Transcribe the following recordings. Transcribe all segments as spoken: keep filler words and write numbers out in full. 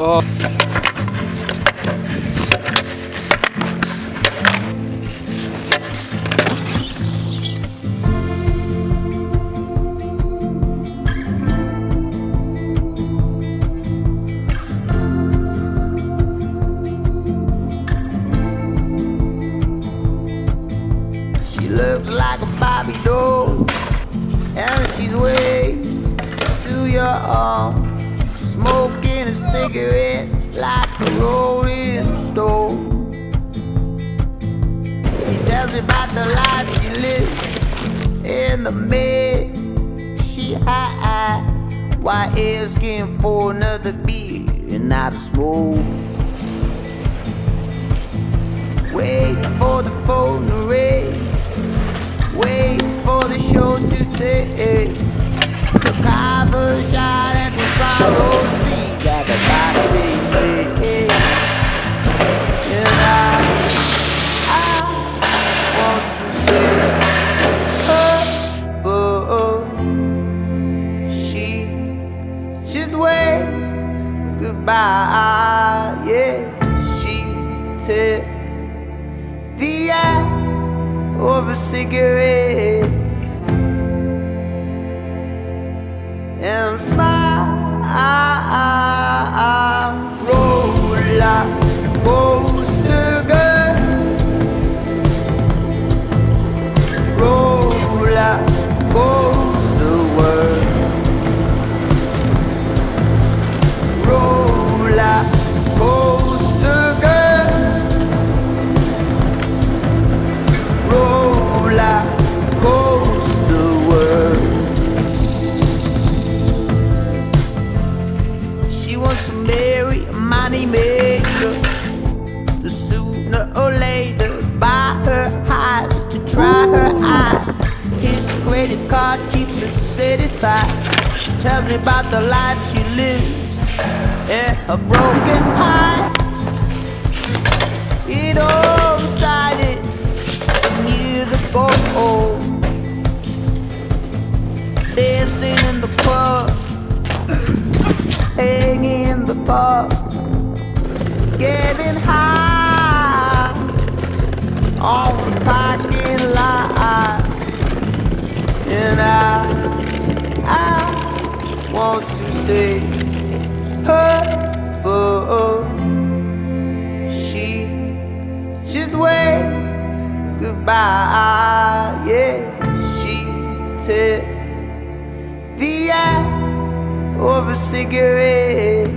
Oh. She looks like a Barbie doll, and she's way to your arm, smoking a cigarette like a rolling stone. She tells me about the life she lives in the mid. She high, why asking for another beer and not a smoke? Wait for the phone to ring, wait for the show to say the cover shot and the follow. See that the boxing thing. Credit card keeps her satisfied. She tells me about the life she lives and her broken heart. It all started some years ago. Dancing in the club, hanging in the pub, getting high on the parking lot. And I, I want to say her, but she just waves goodbye. Yeah, she tipped the eyes of a cigarette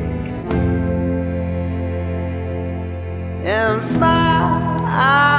and smiled.